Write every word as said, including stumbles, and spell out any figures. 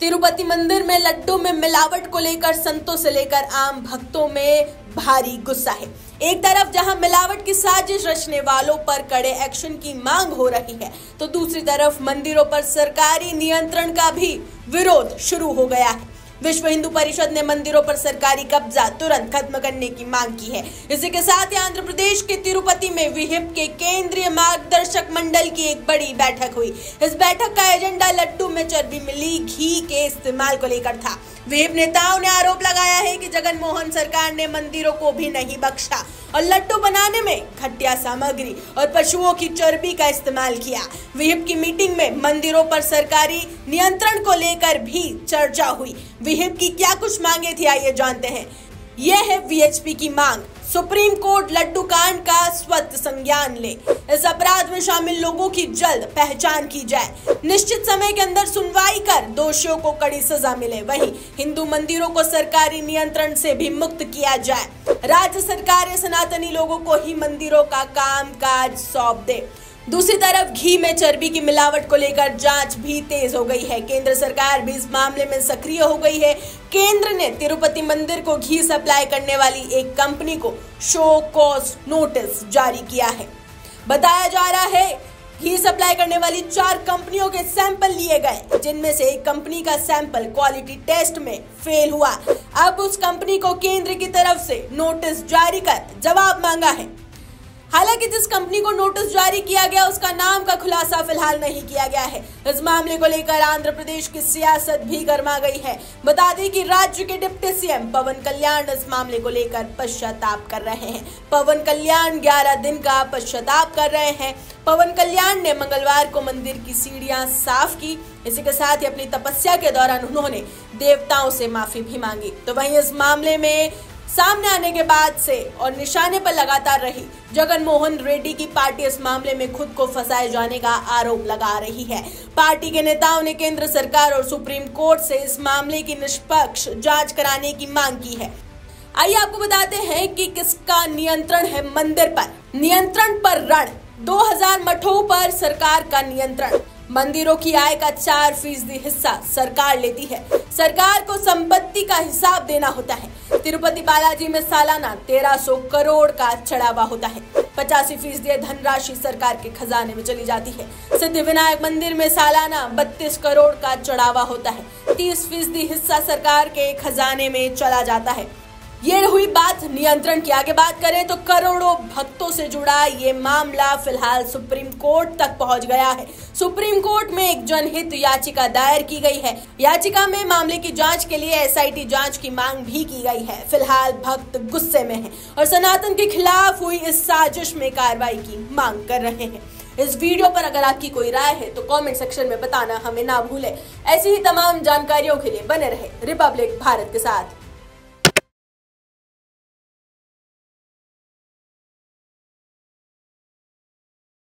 तिरुपति मंदिर में लड्डू में मिलावट को लेकर संतों से लेकर आम भक्तों में भारी गुस्सा है। एक तरफ जहां मिलावट की साजिश रचने वालों पर कड़े एक्शन की मांग हो रही है, तो दूसरी तरफ मंदिरों पर सरकारी नियंत्रण का भी विरोध शुरू हो गया है। विश्व हिंदू परिषद ने मंदिरों पर सरकारी कब्जा तुरंत खत्म करने की मांग की है। इसी के साथ ही आंध्र प्रदेश के तिरुपति में विहिप के केंद्रीय मार्गदर्शक मंडल की एक बड़ी बैठक हुई। इस बैठक का एजेंडा लड्डू में चर्बी मिली घी के इस्तेमाल को लेकर था। विहिप नेताओं ने आरोप लगाया है कि जगनमोहन सरकार ने मंदिरों को भी नहीं बख्शा और लड्डू बनाने में घटिया सामग्री और पशुओं की चर्बी का इस्तेमाल किया। विहिप की मीटिंग में मंदिरों पर सरकारी नियंत्रण को लेकर भी चर्चा हुई। विहिप की क्या कुछ मांगे थी, आइए जानते हैं। यह है वीएचपी की मांग, सुप्रीम कोर्ट लड्डू कांड का स्वतः संज्ञान ले, इस अपराध में शामिल लोगों की जल्द पहचान की जाए, निश्चित समय के अंदर सुनवाई कर दोषियों को कड़ी सजा मिले। वहीं हिंदू मंदिरों को सरकारी नियंत्रण से भी मुक्त किया जाए, राज्य सरकार सनातनी लोगों को ही मंदिरों का काम काज सौंप दे। दूसरी तरफ घी में चर्बी की मिलावट को लेकर जांच भी तेज हो गई है। केंद्र सरकार भी इस मामले में सक्रिय हो गई है। केंद्र ने तिरुपति मंदिर को घी सप्लाई करने वाली एक कंपनी को शो कॉज नोटिस जारी किया है। बताया जा रहा है घी सप्लाई करने वाली चार कंपनियों के सैंपल लिए गए, जिनमें से एक कंपनी का सैंपल क्वालिटी टेस्ट में फेल हुआ। अब उस कंपनी को केंद्र की तरफ से नोटिस जारी कर जवाब मांगा है। हालांकि जिस कंपनी को नोटिस जारी किया गया उसका नाम का खुलासा फिलहाल नहीं किया गया है। इस मामले को लेकर आंध्र प्रदेश की सियासत भी गर्मा गई है। बता दें कि राज्य के डिप्टी सीएम पवन कल्याण इस मामले को लेकर पश्चाताप कर रहे हैं। पवन कल्याण ग्यारह दिन का पश्चाताप कर रहे हैं। पवन कल्याण ने मंगलवार को मंदिर की सीढ़ियां साफ की। इसी के साथ ही अपनी तपस्या के दौरान उन्होंने देवताओं से माफी भी मांगी। तो वहीं इस मामले में सामने आने के बाद से और निशाने पर लगातार रही जगनमोहन रेड्डी की पार्टी इस मामले में खुद को फंसाए जाने का आरोप लगा रही है। पार्टी के नेताओं ने केंद्र सरकार और सुप्रीम कोर्ट से इस मामले की निष्पक्ष जांच कराने की मांग की है। आइए आपको बताते हैं कि किसका नियंत्रण है मंदिर पर। नियंत्रण पर रण, दो हज़ार मठों पर सरकार का नियंत्रण। मंदिरों की आय का चार फीसदी हिस्सा सरकार लेती है। सरकार को संपत्ति का हिसाब देना होता है। तिरुपति बालाजी में सालाना तेरह सौ करोड़ का चढ़ावा होता है। पचासी फीसदी धनराशि सरकार के खजाने में चली जाती है। सिद्धि विनायक मंदिर में सालाना बत्तीस करोड़ का चढ़ावा होता है। तीस फीसदी हिस्सा सरकार के खजाने में चला जाता है। ये हुई बात नियंत्रण की। आगे बात करें तो करोड़ों भक्तों से जुड़ा ये मामला फिलहाल सुप्रीम कोर्ट तक पहुंच गया है। सुप्रीम कोर्ट में एक जनहित याचिका दायर की गई है। याचिका में मामले की जांच के लिए एसआईटी जांच की मांग भी की गई है। फिलहाल भक्त गुस्से में हैं और सनातन के खिलाफ हुई इस साजिश में कार्रवाई की मांग कर रहे हैं। इस वीडियो पर अगर आपकी कोई राय है तो कमेंट सेक्शन में बताना हमें ना भूलें। ऐसी ही तमाम जानकारियों के लिए बने रहे रिपब्लिक भारत के साथ।